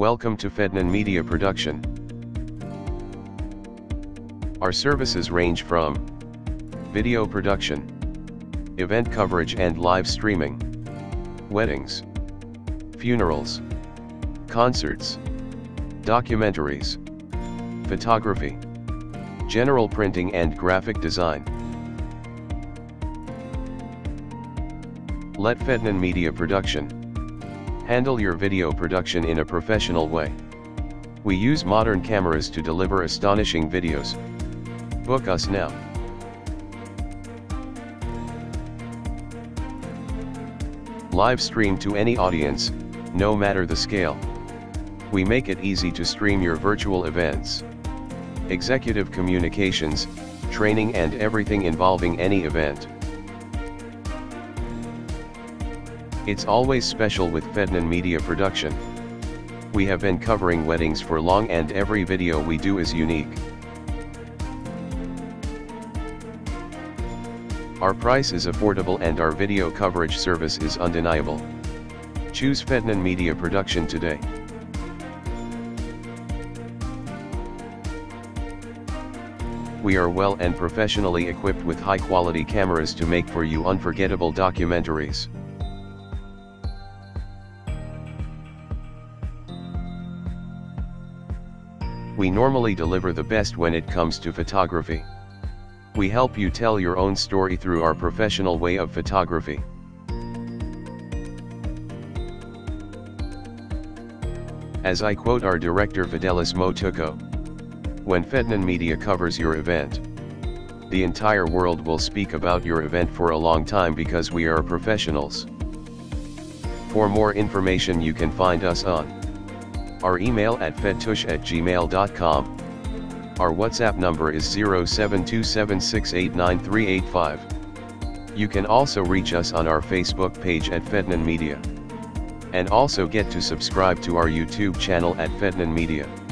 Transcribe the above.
Welcome to Fednan Media Production. Our services range from video production, event coverage and live streaming, weddings, funerals, concerts, documentaries, photography, general printing and graphic design. Let Fednan Media Production handle your video production in a professional way. We use modern cameras to deliver astonishing videos. Book us now. Live stream to any audience, no matter the scale. We make it easy to stream your virtual events, executive communications, training and everything involving any event. It's always special with Fednan Media Production. We have been covering weddings for long and every video we do is unique. Our price is affordable and our video coverage service is undeniable. Choose Fednan Media Production today. We are well and professionally equipped with high-quality cameras to make for you unforgettable documentaries. We normally deliver the best when it comes to photography. We help you tell your own story through our professional way of photography. As I quote our director Videlis Motuko, "When Fednan Media covers your event, the entire world will speak about your event for a long time because we are professionals." For more information you can find us on our email at fedtush@gmail.com. Our WhatsApp number is 0727689385. You can also reach us on our Facebook page at Fednan Media. And also get to subscribe to our YouTube channel at Fednan Media.